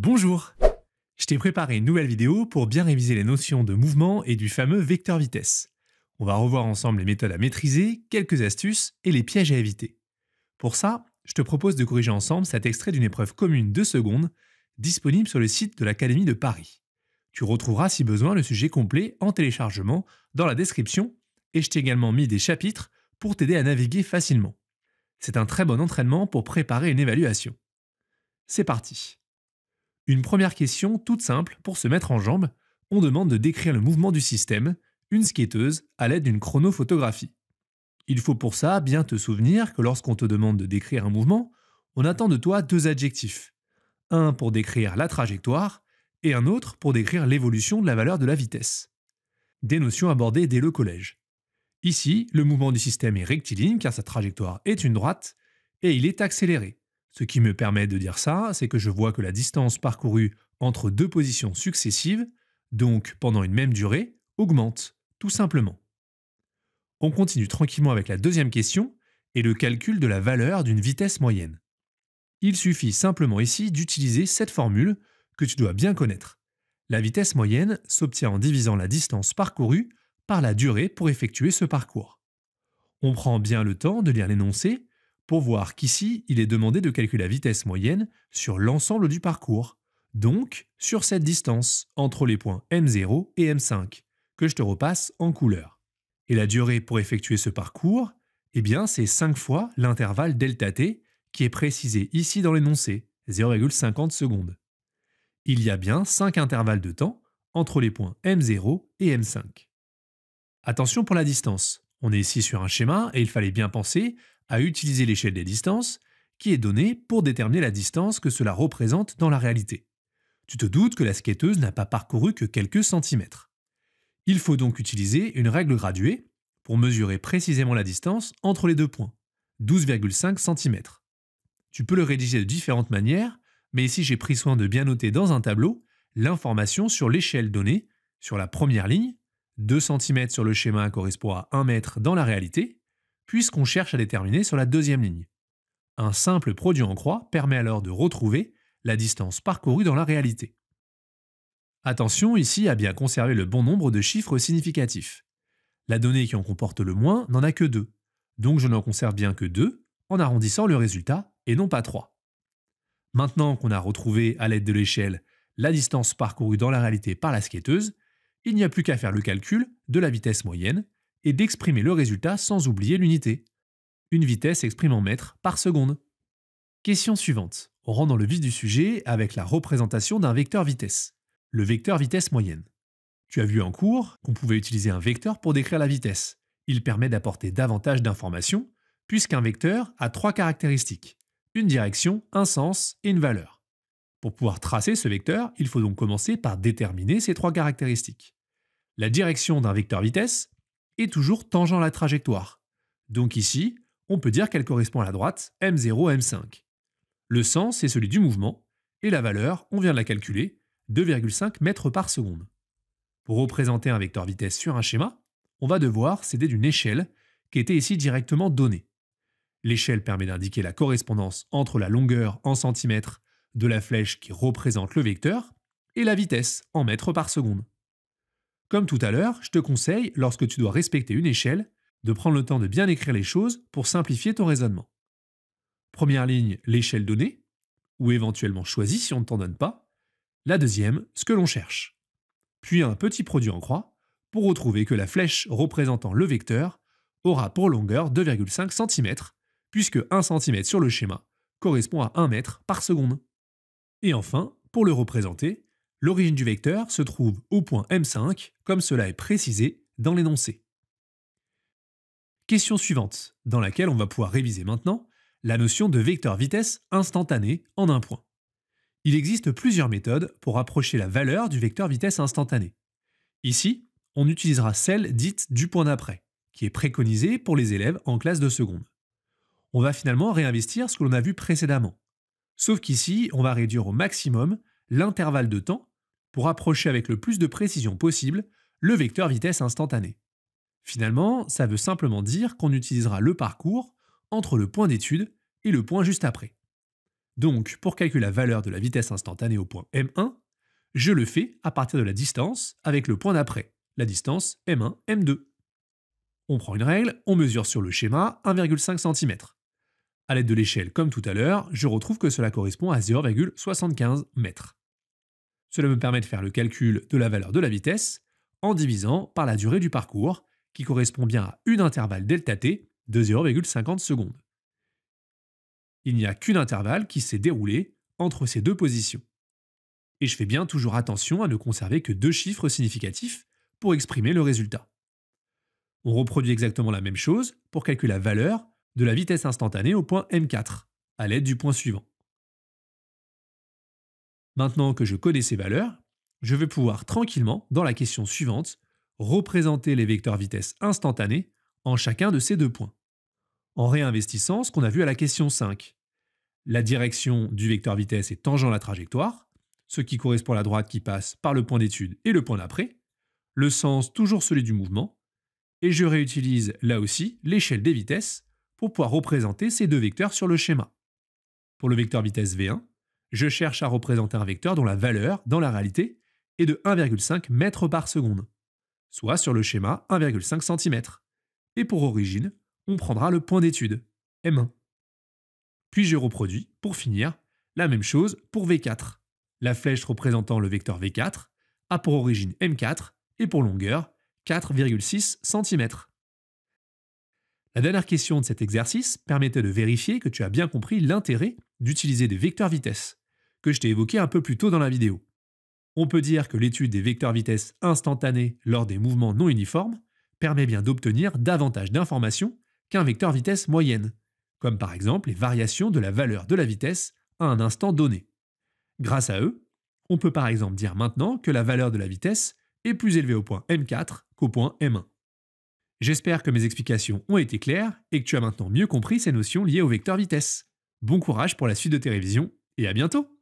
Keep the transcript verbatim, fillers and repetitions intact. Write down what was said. Bonjour! Je t'ai préparé une nouvelle vidéo pour bien réviser les notions de mouvement et du fameux vecteur vitesse. On va revoir ensemble les méthodes à maîtriser, quelques astuces et les pièges à éviter. Pour ça, je te propose de corriger ensemble cet extrait d'une épreuve commune de seconde disponible sur le site de l'Académie de Paris. Tu retrouveras si besoin le sujet complet en téléchargement dans la description et je t'ai également mis des chapitres pour t'aider à naviguer facilement. C'est un très bon entraînement pour préparer une évaluation. C'est parti! Une première question toute simple pour se mettre en jambe, on demande de décrire le mouvement du système, une skateuse, à l'aide d'une chronophotographie. Il faut pour ça bien te souvenir que lorsqu'on te demande de décrire un mouvement, on attend de toi deux adjectifs. Un pour décrire la trajectoire et un autre pour décrire l'évolution de la valeur de la vitesse. Des notions abordées dès le collège. Ici, le mouvement du système est rectiligne car sa trajectoire est une droite et il est accéléré. Ce qui me permet de dire ça, c'est que je vois que la distance parcourue entre deux positions successives, donc pendant une même durée, augmente, tout simplement. On continue tranquillement avec la deuxième question et le calcul de la valeur d'une vitesse moyenne. Il suffit simplement ici d'utiliser cette formule que tu dois bien connaître. La vitesse moyenne s'obtient en divisant la distance parcourue par la durée pour effectuer ce parcours. On prend bien le temps de lire l'énoncé, pour voir qu'ici, il est demandé de calculer la vitesse moyenne sur l'ensemble du parcours, donc sur cette distance entre les points M zéro et M cinq, que je te repasse en couleur. Et la durée pour effectuer ce parcours, eh bien c'est cinq fois l'intervalle delta t qui est précisé ici dans l'énoncé, zéro virgule cinquante secondes. Il y a bien cinq intervalles de temps entre les points M zéro et M cinq. Attention pour la distance, on est ici sur un schéma et il fallait bien penser à utiliser l'échelle des distances qui est donnée pour déterminer la distance que cela représente dans la réalité. Tu te doutes que la skateuse n'a pas parcouru que quelques centimètres. Il faut donc utiliser une règle graduée pour mesurer précisément la distance entre les deux points, douze virgule cinq centimètres. Tu peux le rédiger de différentes manières, mais ici j'ai pris soin de bien noter dans un tableau l'information sur l'échelle donnée sur la première ligne, deux centimètres sur le schéma correspond à un mètre dans la réalité, puisqu'on cherche à déterminer sur la deuxième ligne. Un simple produit en croix permet alors de retrouver la distance parcourue dans la réalité. Attention ici à bien conserver le bon nombre de chiffres significatifs. La donnée qui en comporte le moins n'en a que deux, donc je n'en conserve bien que deux en arrondissant le résultat et non pas trois. Maintenant qu'on a retrouvé à l'aide de l'échelle la distance parcourue dans la réalité par la skateuse, il n'y a plus qu'à faire le calcul de la vitesse moyenne et d'exprimer le résultat sans oublier l'unité. Une vitesse s'exprime en mètres par seconde. Question suivante. On rentre dans le vif du sujet avec la représentation d'un vecteur vitesse, le vecteur vitesse moyenne. Tu as vu en cours qu'on pouvait utiliser un vecteur pour décrire la vitesse. Il permet d'apporter davantage d'informations, puisqu'un vecteur a trois caractéristiques, une direction, un sens et une valeur. Pour pouvoir tracer ce vecteur, il faut donc commencer par déterminer ces trois caractéristiques. La direction d'un vecteur vitesse est toujours tangent à la trajectoire. Donc ici, on peut dire qu'elle correspond à la droite M zéro à M cinq. Le sens est celui du mouvement, et la valeur, on vient de la calculer, deux virgule cinq mètres par seconde. Pour représenter un vecteur vitesse sur un schéma, on va devoir s'aider d'une échelle qui était ici directement donnée. L'échelle permet d'indiquer la correspondance entre la longueur en centimètres de la flèche qui représente le vecteur et la vitesse en mètres par seconde. Comme tout à l'heure, je te conseille, lorsque tu dois respecter une échelle, de prendre le temps de bien écrire les choses pour simplifier ton raisonnement. Première ligne, l'échelle donnée, ou éventuellement choisie si on ne t'en donne pas. La deuxième, ce que l'on cherche. Puis un petit produit en croix pour retrouver que la flèche représentant le vecteur aura pour longueur deux virgule cinq centimètres, puisque un centimètre sur le schéma correspond à un mètre par seconde. Et enfin, pour le représenter, l'origine du vecteur se trouve au point M cinq, comme cela est précisé dans l'énoncé. Question suivante, dans laquelle on va pouvoir réviser maintenant la notion de vecteur vitesse instantané en un point. Il existe plusieurs méthodes pour approcher la valeur du vecteur vitesse instantané. Ici, on utilisera celle dite du point d'après, qui est préconisée pour les élèves en classe de seconde. On va finalement réinvestir ce que l'on a vu précédemment. Sauf qu'ici, on va réduire au maximum l'intervalle de temps pour approcher avec le plus de précision possible le vecteur vitesse instantané. Finalement, ça veut simplement dire qu'on utilisera le parcours entre le point d'étude et le point juste après. Donc, pour calculer la valeur de la vitesse instantanée au point M un, je le fais à partir de la distance avec le point d'après, la distance M un, M deux. On prend une règle, on mesure sur le schéma un virgule cinq centimètres. À l'aide de l'échelle comme tout à l'heure, je retrouve que cela correspond à zéro virgule soixante-quinze mètres. Cela me permet de faire le calcul de la valeur de la vitesse en divisant par la durée du parcours, qui correspond bien à une intervalle delta t de zéro virgule cinquante secondes. Il n'y a qu'une intervalle qui s'est déroulée entre ces deux positions. Et je fais bien toujours attention à ne conserver que deux chiffres significatifs pour exprimer le résultat. On reproduit exactement la même chose pour calculer la valeur de la vitesse instantanée au point M quatre, à l'aide du point suivant. Maintenant que je connais ces valeurs, je vais pouvoir tranquillement, dans la question suivante, représenter les vecteurs vitesse instantanée en chacun de ces deux points, en réinvestissant ce qu'on a vu à la question cinq. La direction du vecteur vitesse est tangent à la trajectoire, ce qui correspond à la droite qui passe par le point d'étude et le point d'après, le sens toujours celui du mouvement, et je réutilise là aussi l'échelle des vitesses pour pouvoir représenter ces deux vecteurs sur le schéma. Pour le vecteur vitesse V un, je cherche à représenter un vecteur dont la valeur, dans la réalité, est de un virgule cinq mètres par seconde, soit sur le schéma un virgule cinq centimètres. Et pour origine, on prendra le point d'étude, M un. Puis je reproduis, pour finir, la même chose pour V quatre. La flèche représentant le vecteur V quatre a pour origine M quatre et pour longueur quatre virgule six centimètres. La dernière question de cet exercice permettait de vérifier que tu as bien compris l'intérêt d'utiliser des vecteurs vitesse, que je t'ai évoqué un peu plus tôt dans la vidéo. On peut dire que l'étude des vecteurs vitesse instantanés lors des mouvements non uniformes permet bien d'obtenir davantage d'informations qu'un vecteur vitesse moyenne, comme par exemple les variations de la valeur de la vitesse à un instant donné. Grâce à eux, on peut par exemple dire maintenant que la valeur de la vitesse est plus élevée au point M quatre qu'au point M un. J'espère que mes explications ont été claires et que tu as maintenant mieux compris ces notions liées au vecteur vitesse. Bon courage pour la suite de tes révisions et à bientôt!